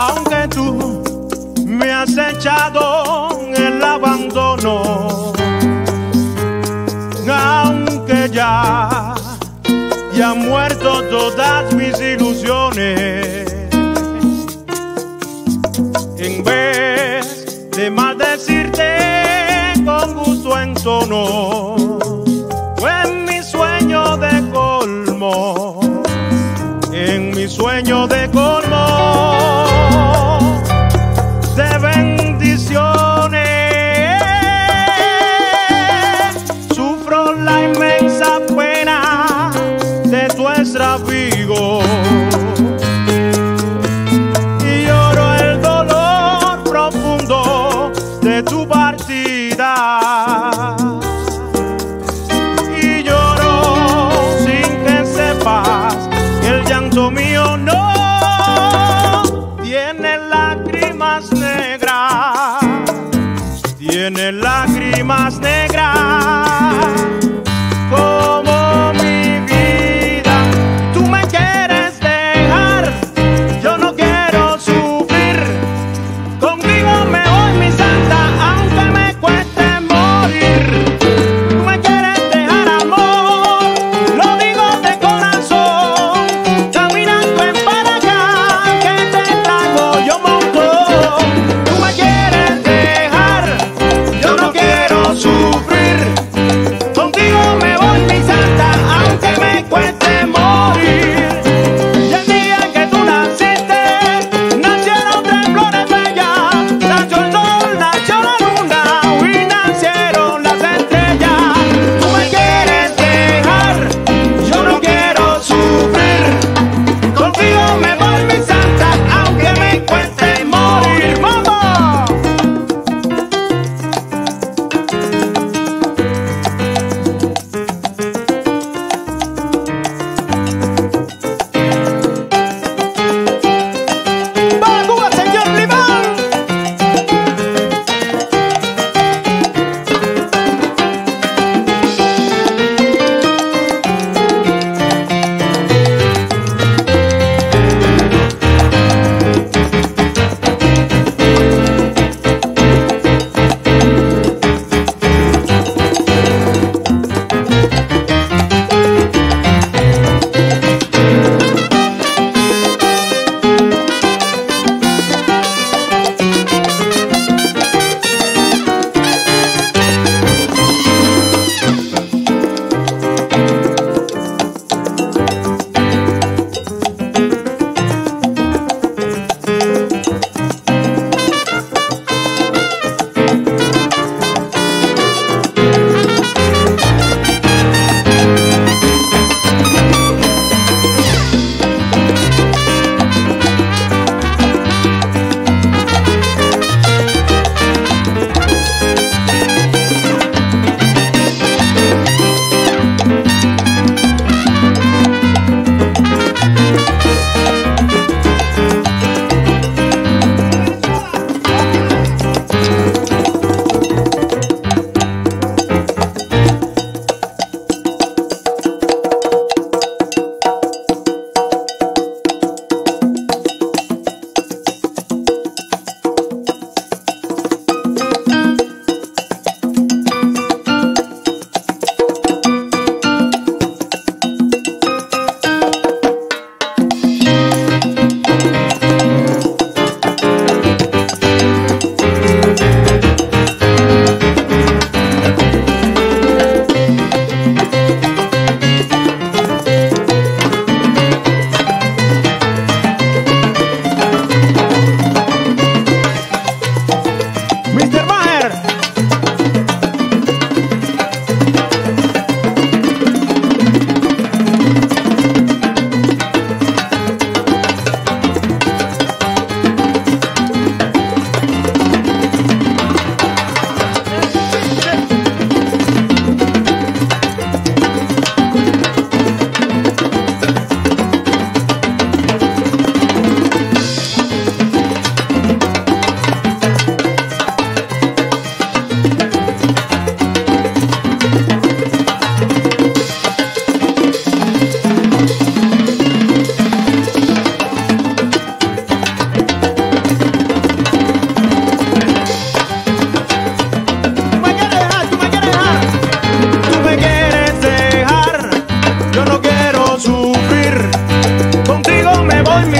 aunque tú me has echado en el abandono, aunque ya han muerto todas mis ilusiones, en vez de maldecirte con gusto en tono, fue en mi sueño de colmo, en mi sueño de colmo de bendiciones, sufro la inmensa pena de tu extravío. Y lloro sin que sepas el llanto mío, no.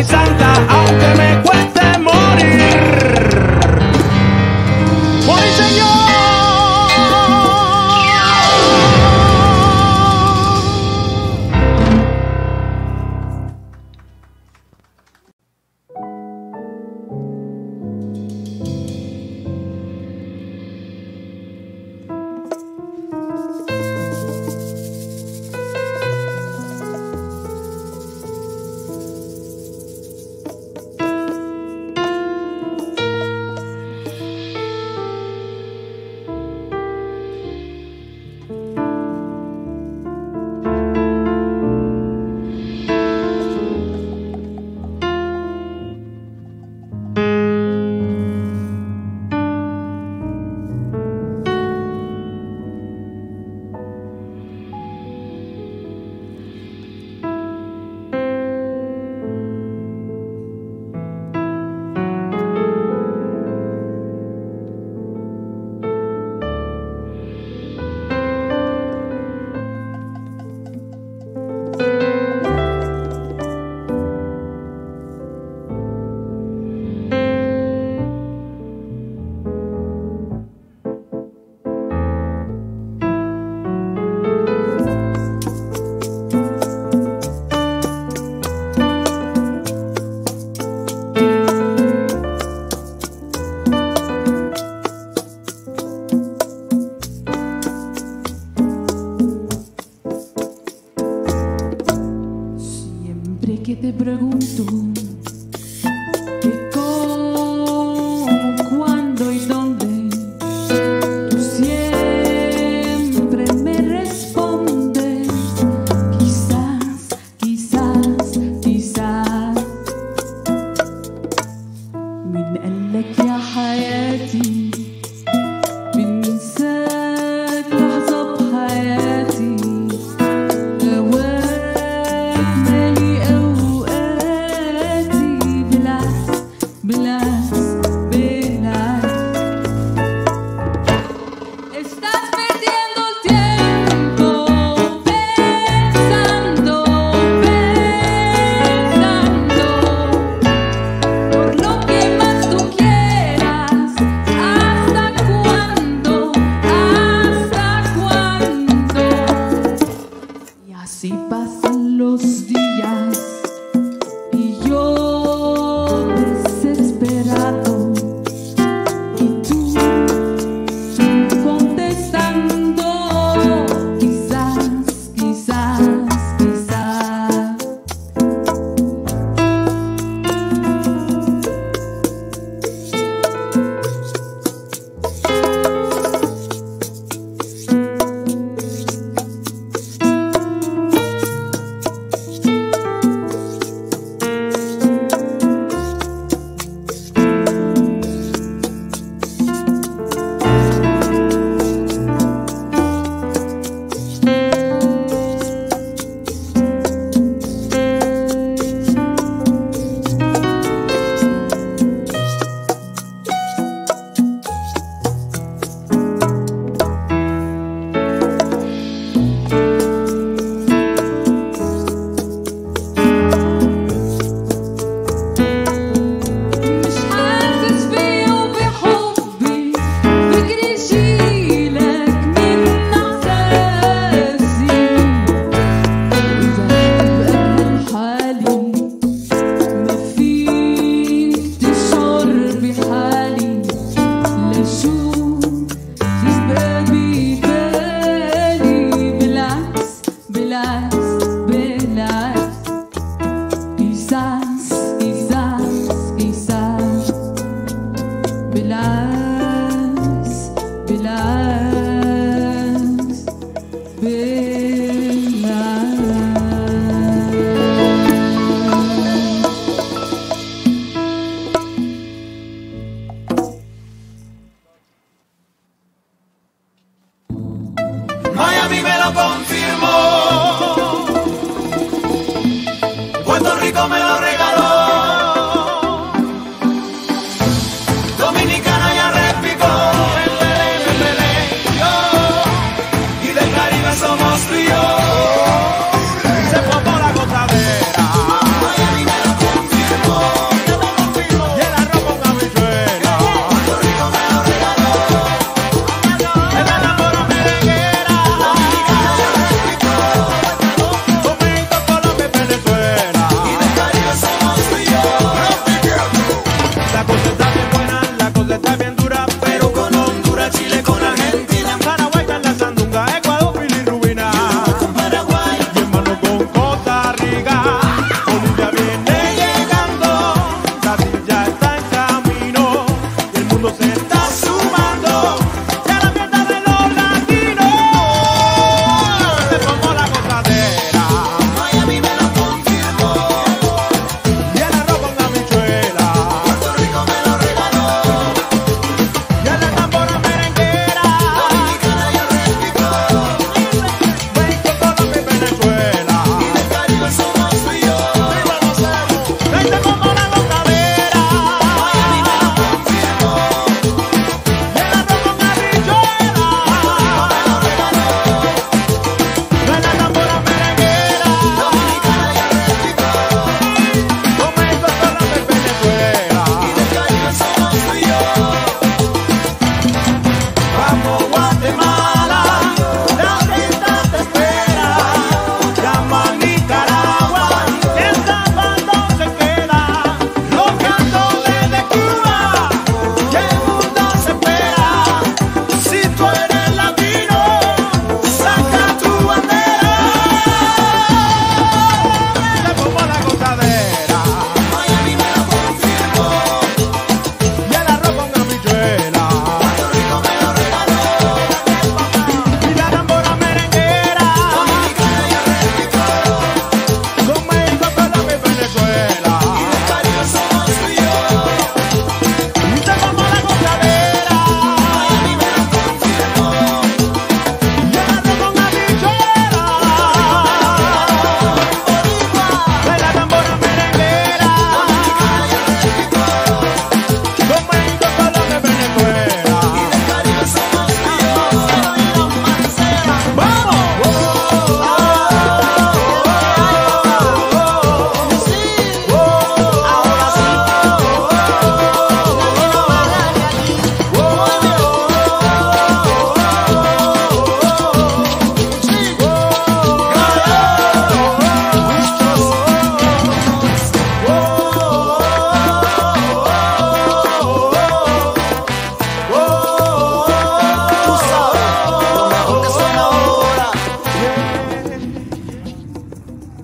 mi santa, aunque me cueste morir. Hoy,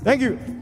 Thank you.